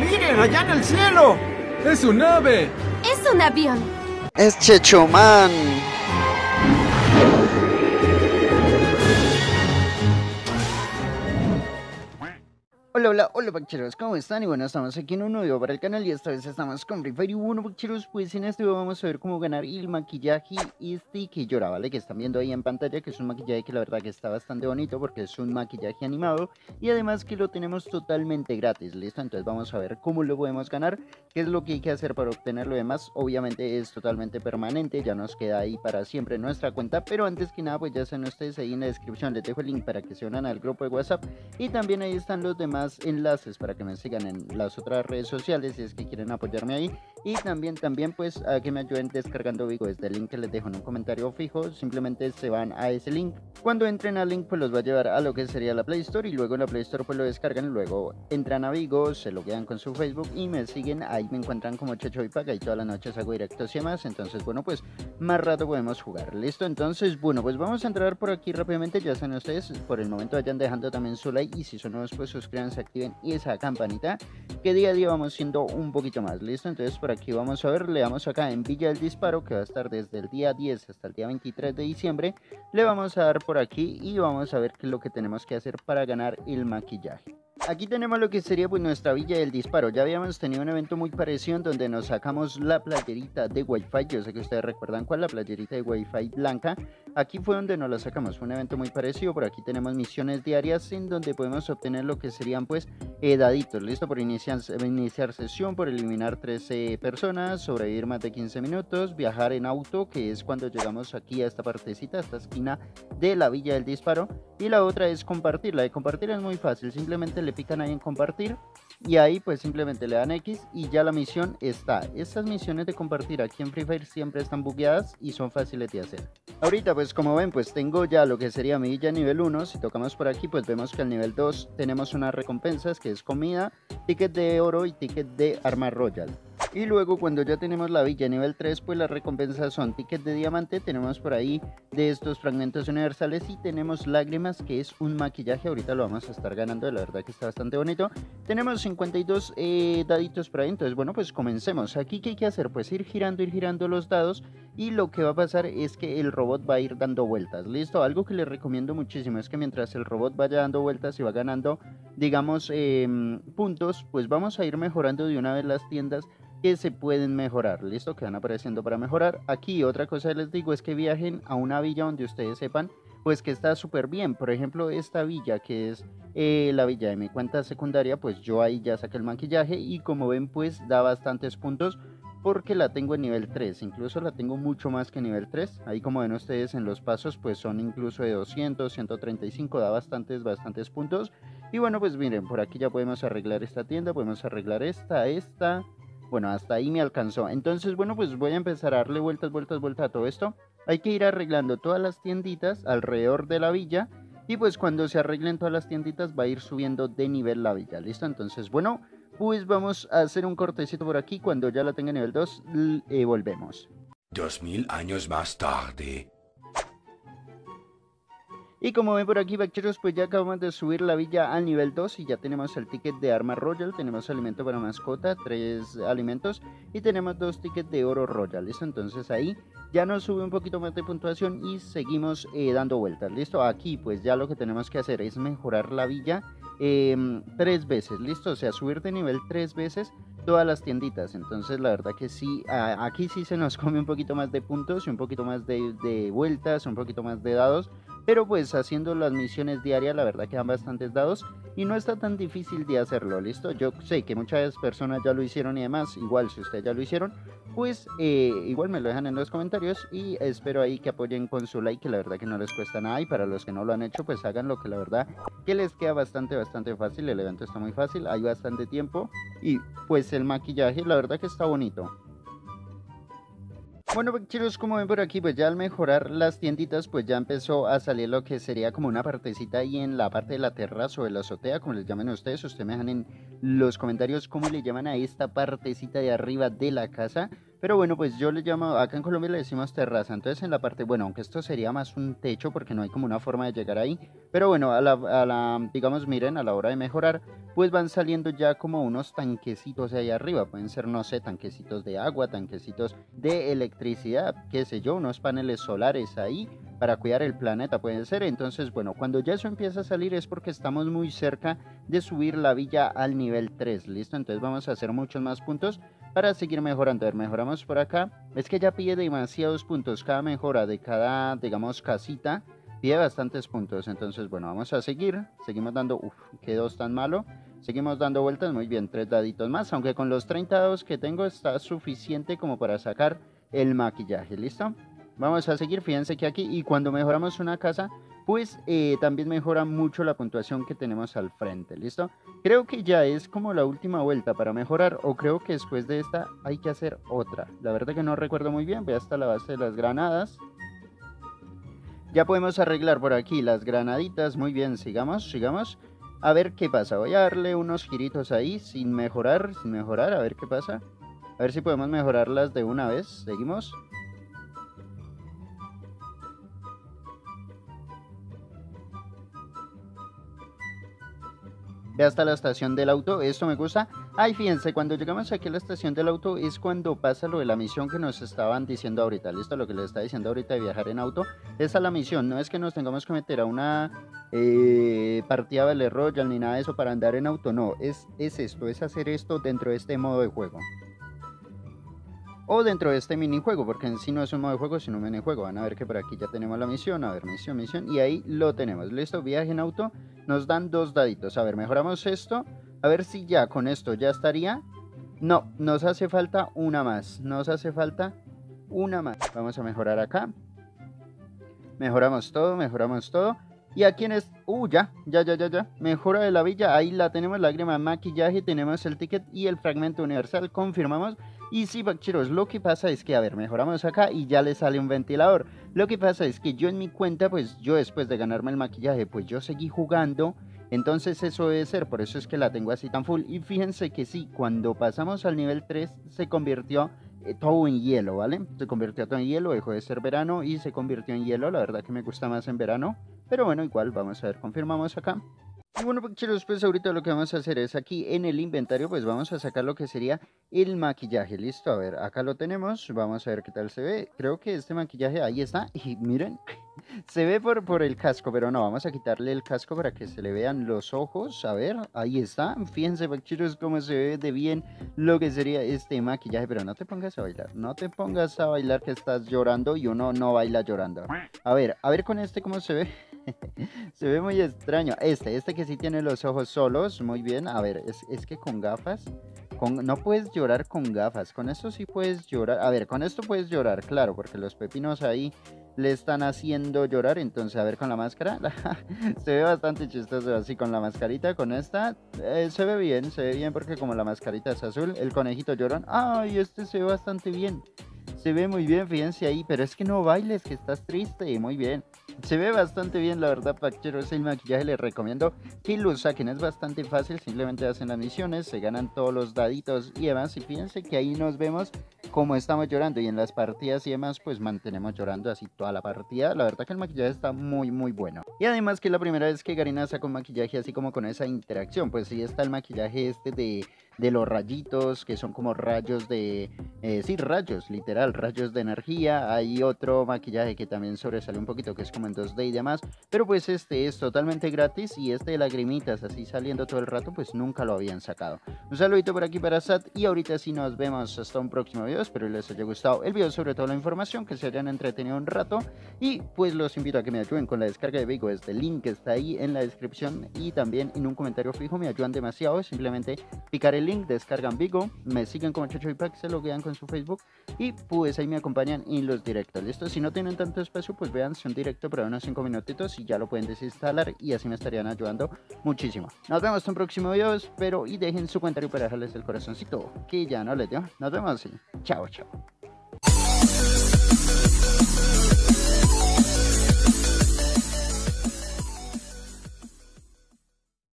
¡Miren, allá en el cielo! ¡Es un ave! ¡Es un avión! ¡Es Chechoman! Hola, hola, hola, Bakcheros, ¿cómo están? Y bueno, estamos aquí en un nuevo video para el canal y esta vez estamos con Free Fire. Y bueno, Bakcheros, pues en este video vamos a ver cómo ganar el maquillaje este que llora, ¿vale? Que están viendo ahí en pantalla, que es un maquillaje que la verdad que está bastante bonito porque es un maquillaje animado y además que lo tenemos totalmente gratis, ¿listo? Entonces vamos a ver cómo lo podemos ganar, qué es lo que hay que hacer para obtenerlo y demás. Obviamente es totalmente permanente, ya nos queda ahí para siempre en nuestra cuenta, pero antes que nada, pues ya saben ustedes, ahí en la descripción les dejo el link para que se unan al grupo de WhatsApp y también ahí están los demás enlaces para que me sigan en las otras redes sociales si es que quieren apoyarme ahí, y también pues a que me ayuden descargando Bigo desde el link que les dejo en un comentario fijo. Simplemente se van a ese link, cuando entren al link pues los va a llevar a lo que sería la Play Store, y luego en la Play Store pues lo descargan, luego entran a Bigo, se lo quedan con su Facebook y me siguen, ahí me encuentran como Checho Doypack, y todas las noches hago directos y demás. Entonces bueno, pues más rato podemos jugar, listo. Entonces bueno, pues vamos a entrar por aquí rápidamente. Ya saben ustedes, por el momento vayan dejando también su like, y si son nuevos pues suscríbanse, activen y esa campanita, que día a día vamos siendo un poquito más, listo. Entonces por aquí vamos a ver, le damos acá en Villa del Disparo, que va a estar desde el día 10 hasta el día 23 de diciembre, le vamos a dar por aquí y vamos a ver qué es lo que tenemos que hacer para ganar el maquillaje. Aquí tenemos lo que sería pues nuestra Villa del Disparo. Ya habíamos tenido un evento muy parecido en donde nos sacamos la playerita de Wi-Fi. Yo sé que ustedes recuerdan cuál, la playerita de Wi-Fi blanca. Aquí fue donde nos la sacamos, un evento muy parecido. Por aquí tenemos misiones diarias en donde podemos obtener lo que serían pues daditos, listo, por iniciar sesión, por eliminar 13 personas, sobrevivir más de 15 minutos, viajar en auto, que es cuando llegamos aquí a esta partecita, a esta esquina de la Villa del Disparo, y la otra es compartir. La de compartir es muy fácil, simplemente le pican ahí en compartir y ahí pues simplemente le dan X y ya la misión está. Estas misiones de compartir aquí en Free Fire siempre están bugueadas y son fáciles de hacer. Ahorita pues como ven pues tengo ya lo que sería mi villa nivel 1. Si tocamos por aquí pues vemos que al nivel 2 tenemos unas recompensas, que es comida, ticket de oro y ticket de arma royal. Y luego cuando ya tenemos la villa nivel 3 pues las recompensas son tickets de diamante, tenemos por ahí de estos fragmentos universales y tenemos lágrimas, que es un maquillaje, ahorita lo vamos a estar ganando, la verdad que está bastante bonito. Tenemos 52 daditos por ahí. Entonces bueno, pues comencemos. Aquí qué hay que hacer, pues ir girando los dados, y lo que va a pasar es que el robot va a ir dando vueltas, listo. Algo que les recomiendo muchísimo es que mientras el robot vaya dando vueltas y va ganando digamos puntos, pues vamos a ir mejorando de una vez las tiendas que se pueden mejorar, listo, que van apareciendo para mejorar. Aquí otra cosa que les digo es que viajen a una villa donde ustedes sepan pues que está súper bien. Por ejemplo esta villa que es la villa de mi cuenta secundaria, pues yo ahí ya saqué el maquillaje y como ven pues da bastantes puntos porque la tengo en nivel 3, incluso la tengo mucho más que nivel 3, ahí como ven ustedes en los pasos pues son incluso de 200, 135, da bastantes puntos. Y bueno pues miren, por aquí ya podemos arreglar esta tienda, podemos arreglar esta. Bueno, hasta ahí me alcanzó. Entonces, bueno, pues voy a empezar a darle vueltas a todo esto. Hay que ir arreglando todas las tienditas alrededor de la villa. Y pues cuando se arreglen todas las tienditas va a ir subiendo de nivel la villa, ¿listo? Entonces, bueno, pues vamos a hacer un cortecito por aquí. Cuando ya la tenga nivel 2, volvemos. 2000 años más tarde. Y como ven por aquí, Bakcheros, pues ya acabamos de subir la villa al nivel 2 y ya tenemos el ticket de arma royal, tenemos alimento para mascota, 3 alimentos y tenemos 2 tickets de oro royal, ¿listo? Entonces ahí ya nos sube un poquito más de puntuación y seguimos dando vueltas, ¿listo? Aquí pues ya lo que tenemos que hacer es mejorar la villa 3 veces, ¿listo? O sea, subir de nivel 3 veces todas las tienditas. Entonces la verdad que sí, aquí sí se nos come un poquito más de puntos y un poquito más de vueltas, un poquito más de dados. Pero pues haciendo las misiones diarias la verdad que dan bastantes dados y no está tan difícil de hacerlo, listo. Yo sé que muchas personas ya lo hicieron y demás, igual si ustedes ya lo hicieron, pues igual me lo dejan en los comentarios y espero ahí que apoyen con su like, que la verdad que no les cuesta nada, y para los que no lo han hecho pues hagan lo que la verdad que les queda bastante fácil. El evento está muy fácil, hay bastante tiempo y pues el maquillaje la verdad que está bonito. Bueno chicos, como ven por aquí pues ya al mejorar las tienditas pues ya empezó a salir lo que sería como una partecita ahí en la parte de la terraza o de la azotea, como les llamen ustedes. Ustedes me dejan en los comentarios cómo le llaman a esta partecita de arriba de la casa. Pero bueno, pues yo le llamo, acá en Colombia le decimos terraza. Entonces en la parte, bueno, aunque esto sería más un techo porque no hay como una forma de llegar ahí, pero bueno, digamos, miren, a la hora de mejorar, pues van saliendo ya como unos tanquecitos ahí arriba. Pueden ser, no sé, tanquecitos de agua, tanquecitos de electricidad, qué sé yo, unos paneles solares ahí para cuidar el planeta, pueden ser. Entonces, bueno, cuando ya eso empieza a salir es porque estamos muy cerca de subir la villa al nivel 3, ¿listo? Entonces vamos a hacer muchos más puntos para seguir mejorando. A ver, mejoramos por acá. Es que ya pide demasiados puntos. Cada mejora de cada, digamos, casita pide bastantes puntos. Entonces, bueno, vamos a seguir. Seguimos dando... Uf, qué dos tan malo. Seguimos dando vueltas. Muy bien, 3 daditos más. Aunque con los 30 dados que tengo está suficiente como para sacar el maquillaje, ¿listo? Vamos a seguir. Fíjense que aquí, y cuando mejoramos una casa, pues también mejora mucho la puntuación que tenemos al frente, ¿listo? Creo que ya es como la última vuelta para mejorar, o creo que después de esta hay que hacer otra. La verdad que no recuerdo muy bien. Ve hasta la base de las granadas. Ya podemos arreglar por aquí las granaditas. Muy bien, sigamos, sigamos. A ver qué pasa. Voy a darle unos giritos ahí sin mejorar, sin mejorar. A ver qué pasa. A ver si podemos mejorarlas de una vez. Seguimos. Ve hasta la estación del auto, esto me gusta. Ay, fíjense, cuando llegamos aquí a la estación del auto es cuando pasa lo de la misión que nos estaban diciendo ahorita, ¿listo? Lo que les está diciendo ahorita de viajar en auto. Esa es la misión, no es que nos tengamos que meter a una partida Battle Royale ni nada de eso para andar en auto, no. Es esto, es hacer esto dentro de este modo de juego. O dentro de este minijuego, porque en sí no es un modo de juego, sino un minijuego. Van a ver que por aquí ya tenemos la misión. A ver, misión, misión. Y ahí lo tenemos. Listo, viaje en auto. Nos dan 2 daditos. A ver, mejoramos esto. A ver si ya con esto ya estaría. No, nos hace falta una más. Nos hace falta una más. Vamos a mejorar acá. Mejoramos todo, mejoramos todo. Y aquí en este... ya. Mejora de la villa. Ahí la tenemos, lágrima de maquillaje. Tenemos el ticket y el fragmento universal. Confirmamos. Y sí, Bachiros, lo que pasa es que, a ver, mejoramos acá y ya le sale un ventilador. Lo que pasa es que yo en mi cuenta, pues yo después de ganarme el maquillaje, pues yo seguí jugando. Entonces eso debe ser, por eso es que la tengo así tan full. Y fíjense que sí, cuando pasamos al nivel 3 se convirtió todo en hielo, ¿vale? Se convirtió todo en hielo, dejó de ser verano y se convirtió en hielo. La verdad que me gusta más en verano, pero bueno, igual, vamos a ver, confirmamos acá. Y bueno, chicos, pues ahorita lo que vamos a hacer es aquí en el inventario, pues vamos a sacar lo que sería el maquillaje, listo. A ver, acá lo tenemos, vamos a ver qué tal se ve. Creo que este maquillaje, ahí está, y miren, se ve por el casco, pero no, vamos a quitarle el casco para que se le vean los ojos. A ver, ahí está, fíjense, chicos, cómo se ve de bien lo que sería este maquillaje. Pero no te pongas a bailar, no te pongas a bailar que estás llorando y uno no baila llorando. A ver con este cómo se ve. Se ve muy extraño, este que sí tiene los ojos solos, muy bien. A ver, es que con gafas, no puedes llorar con gafas, con esto sí puedes llorar. A ver, con esto puedes llorar, claro, porque los pepinos ahí le están haciendo llorar. Entonces, a ver, con la máscara, se ve bastante chistoso así con la mascarita, con esta, se ve bien porque como la mascarita es azul, el conejito llorón, ay, este se ve bastante bien. Se ve muy bien, fíjense ahí, pero es que no bailes, que estás triste, muy bien. Se ve bastante bien, la verdad, Pacheros, el maquillaje. Les recomiendo que lo saquen, es bastante fácil, simplemente hacen las misiones, se ganan todos los daditos y demás. Y fíjense que ahí nos vemos como estamos llorando, y en las partidas y demás, pues mantenemos llorando así toda la partida. La verdad que el maquillaje está muy, muy bueno. Y además que es la primera vez que Garena saca un maquillaje así como con esa interacción. Pues sí está el maquillaje este de los rayitos, que son como rayos de... sí, rayos, literal, rayos de energía. Hay otro maquillaje que también sobresale un poquito, que es como en 2D y demás. Pero pues este es totalmente gratis, y este de lagrimitas así saliendo todo el rato, pues nunca lo habían sacado. Un saludito por aquí para Sat, y ahorita sí nos vemos hasta un próximo video. Espero les haya gustado el video, sobre todo la información, que se hayan entretenido un rato. Y pues los invito a que me ayuden con la descarga de Bigo. Este link que está ahí en la descripción y también en un comentario fijo, me ayudan demasiado. Simplemente picar el link, descargan Bigo, me siguen como Checho Doypack, se lo quedan con su Facebook y pues ahí me acompañan en los directos, listo. Si no tienen tanto espacio, pues véanse un directo para unos 5 minutitos y ya lo pueden desinstalar, y así me estarían ayudando muchísimo. Nos vemos en un próximo video, espero, y dejen su comentario para dejarles el corazoncito que ya no les dio. Nos vemos y chao, chao.